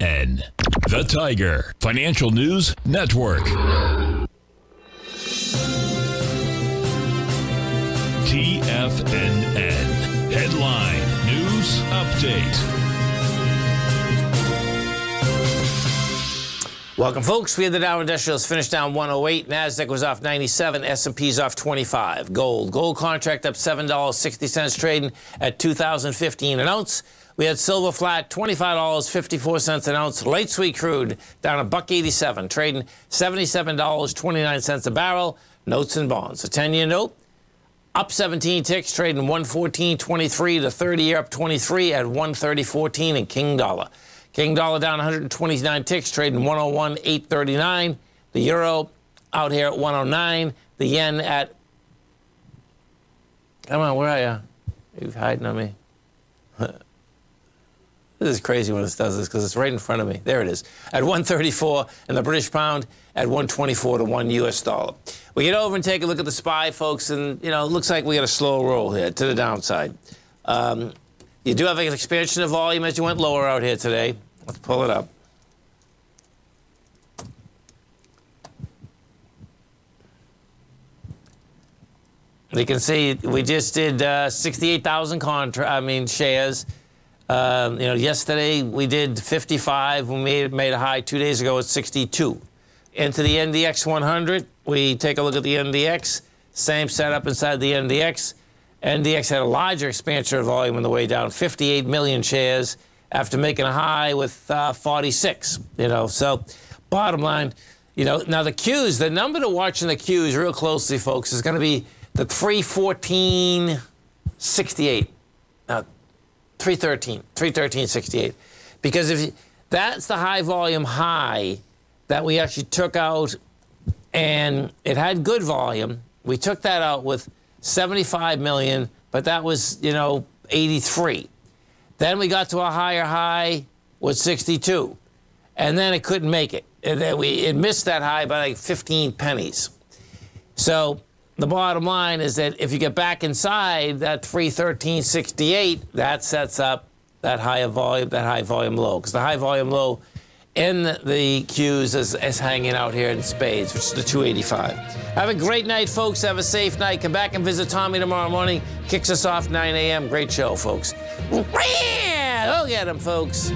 TFNN, the Tiger Financial News Network. TFNN Headline News Update. Welcome, folks. We had the Dow Industrials finish down 108. NASDAQ was off 97. S&P's off 25. Gold contract up $7.60, trading at $2,015 an ounce. We had silver flat, $25.54 an ounce. Light sweet crude down $1.87, trading $77.29 a barrel. Notes and bonds. A 10-year note up 17 ticks, trading 114.23. The 30-year up 23 at 130.14. And King Dollar. King Dollar down 129 ticks, trading 101.839. The euro out here at 109. The yen at... Come on, where are you? You're hiding on me. This is crazy when it does this because it's right in front of me. There it is. At 134, and the British pound at 124 to 1 U.S. dollar. We get over and take a look at the SPY, folks, and, you know, it looks like we got a slow roll here to the downside. You do have an expansion of volume as you went lower out here today. Let's pull it up. You can see we just did 68,000 shares. You know, yesterday we did 55. We made a high 2 days ago at 62. Into the NDX 100, we take a look at the NDX. Same setup inside the NDX. NDX had a larger expansion of volume on the way down, 58 million shares after making a high with 46. You know, so bottom line, you know, now the Qs, the number to watch in the Qs real closely, folks, is going to be the 314.68. 313.68, because if you, that's the high volume high that we actually took out, and it had good volume. We took that out with 75 million, but that was, you know, 83. Then we got to a higher high with 62, and then it couldn't make it. And then it missed that high by like 15 pennies. So the bottom line is that if you get back inside that 313.68, that sets up that higher volume, that high volume low, because the high volume low in the Qs is hanging out here in spades, which is the 285. Have a great night, folks. Have a safe night. Come back and visit Tommy tomorrow morning. Kicks us off 9 a.m. Great show, folks. Look at him, folks.